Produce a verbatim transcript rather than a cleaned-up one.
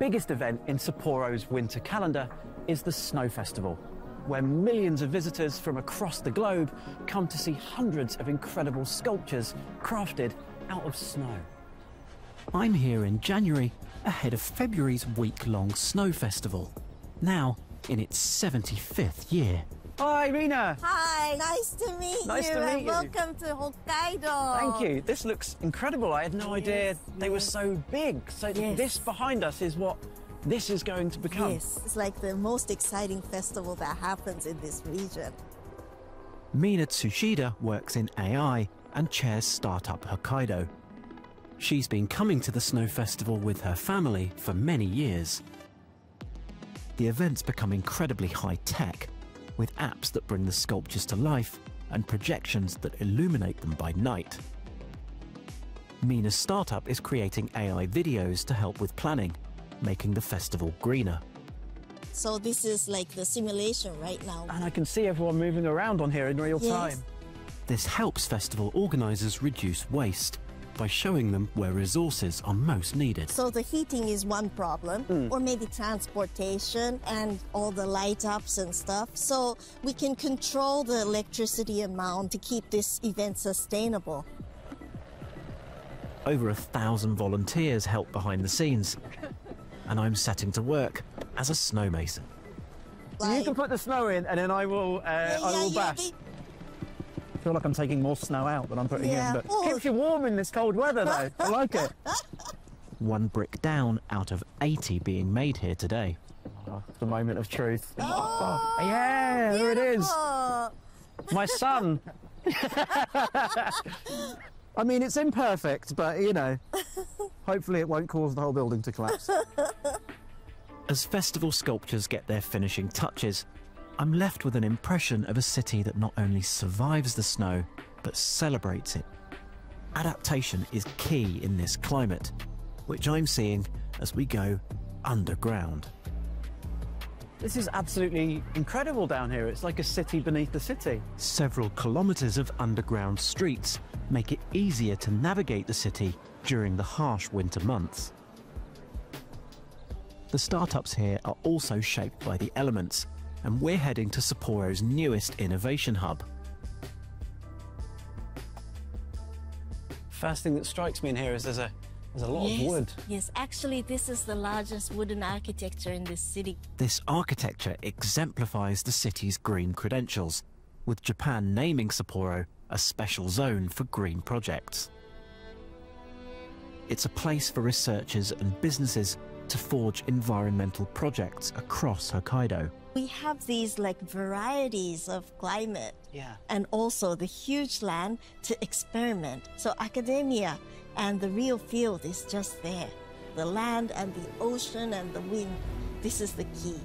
biggest event in Sapporo's winter calendar is the Snow Festival, where millions of visitors from across the globe come to see hundreds of incredible sculptures crafted out of snow. I'm here in January, ahead of February's week-long Snow Festival, now in its seventy-fifth year. Hi, Rina. Hi, nice to meet nice you to meet and you. Welcome to Hokkaido. Thank you. This looks incredible. I had no yes, idea they yes. were so big. So yes. this behind us is what this is going to become. Yes, it's like the most exciting festival that happens in this region. Mina Tsushida works in A I and chairs startup Hokkaido. She's been coming to the Snow Festival with her family for many years. The event's become incredibly high-tech, with apps that bring the sculptures to life and projections that illuminate them by night. Mina's startup is creating A I videos to help with planning, making the festival greener. So this is like the simulation right now. And I can see everyone moving around on here in real yes. time. This helps festival organizers reduce waste by showing them where resources are most needed. So the heating is one problem, mm. or maybe transportation and all the light ups and stuff. So we can control the electricity amount to keep this event sustainable. Over a thousand volunteers help behind the scenes, and I'm setting to work as a snow mason. Like, you can put the snow in, and then I will, uh, yeah, I will yeah, bash. Yeah, I feel like I'm taking more snow out than I'm putting yeah. in, but it keeps you warm in this cold weather, though. I like it. One brick down out of eighty being made here today. Oh, the moment of truth. Oh, oh, yeah, beautiful. There it is. My son. I mean, it's imperfect, but, you know, hopefully it won't cause the whole building to collapse. As festival sculptures get their finishing touches, I'm left with an impression of a city that not only survives the snow, but celebrates it. Adaptation is key in this climate, which I'm seeing as we go underground. This is absolutely incredible down here. It's like a city beneath the city. Several kilometres of underground streets make it easier to navigate the city during the harsh winter months. The startups here are also shaped by the elements, and we're heading to Sapporo's newest innovation hub. First thing that strikes me in here is there's a, there's a lot yes, of wood. Yes, actually this is the largest wooden architecture in this city. This architecture exemplifies the city's green credentials, with Japan naming Sapporo a special zone for green projects. It's a place for researchers and businesses to forge environmental projects across Hokkaido. We have these like varieties of climate yeah. and also the huge land to experiment. So academia and the real field is just there. The land and the ocean and the wind, this is the key.